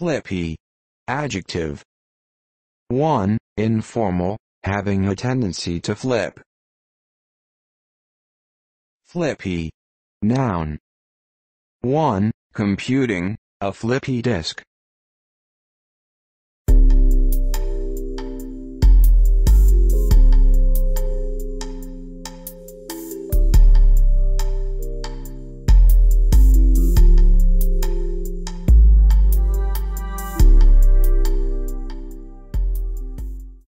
Flippy. Adjective. 1. Informal, having a tendency to flip. Flippy. Noun. 1. Computing, a flippy disk.